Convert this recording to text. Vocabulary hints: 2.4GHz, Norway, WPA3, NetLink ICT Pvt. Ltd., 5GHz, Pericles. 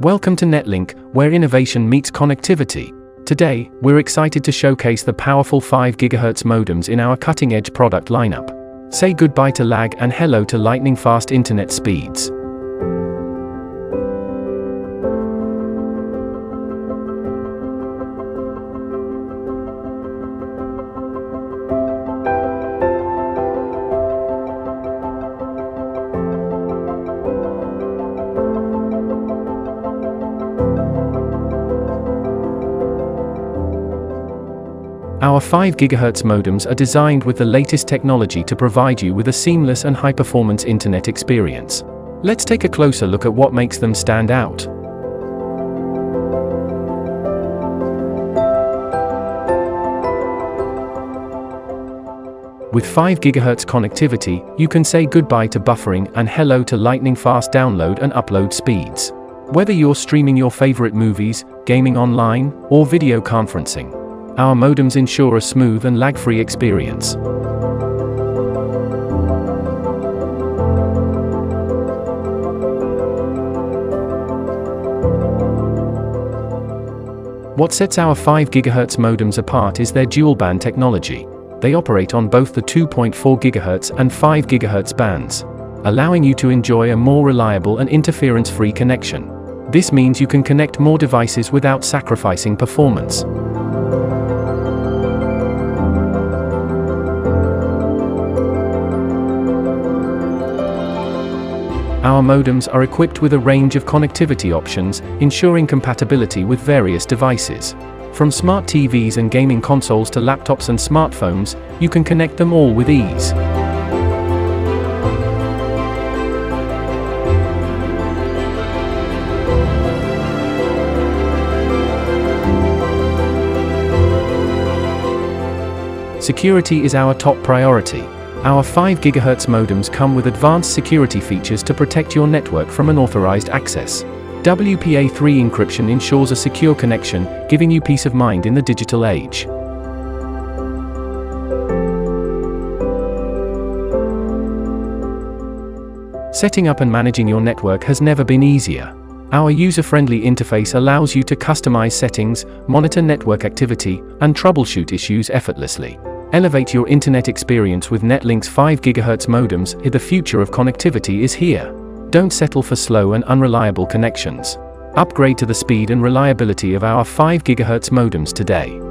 Welcome to NetLink, where innovation meets connectivity. Today, we're excited to showcase the powerful 5GHz modems in our cutting-edge product lineup. Say goodbye to lag and hello to lightning-fast internet speeds. Our 5GHz modems are designed with the latest technology to provide you with a seamless and high-performance internet experience. Let's take a closer look at what makes them stand out. With 5GHz connectivity, you can say goodbye to buffering and hello to lightning-fast download and upload speeds. Whether you're streaming your favorite movies, gaming online, or video conferencing, our modems ensure a smooth and lag-free experience. What sets our 5GHz modems apart is their dual-band technology. They operate on both the 2.4 GHz and 5 GHz bands, allowing you to enjoy a more reliable and interference-free connection. This means you can connect more devices without sacrificing performance. Our modems are equipped with a range of connectivity options, ensuring compatibility with various devices. From smart TVs and gaming consoles to laptops and smartphones, you can connect them all with ease. Security is our top priority. Our 5GHz modems come with advanced security features to protect your network from unauthorized access. WPA3 encryption ensures a secure connection, giving you peace of mind in the digital age. Setting up and managing your network has never been easier. Our user-friendly interface allows you to customize settings, monitor network activity, and troubleshoot issues effortlessly. Elevate your internet experience with NetLink's 5GHz modems. The future of connectivity is here. Don't settle for slow and unreliable connections. Upgrade to the speed and reliability of our 5GHz modems today.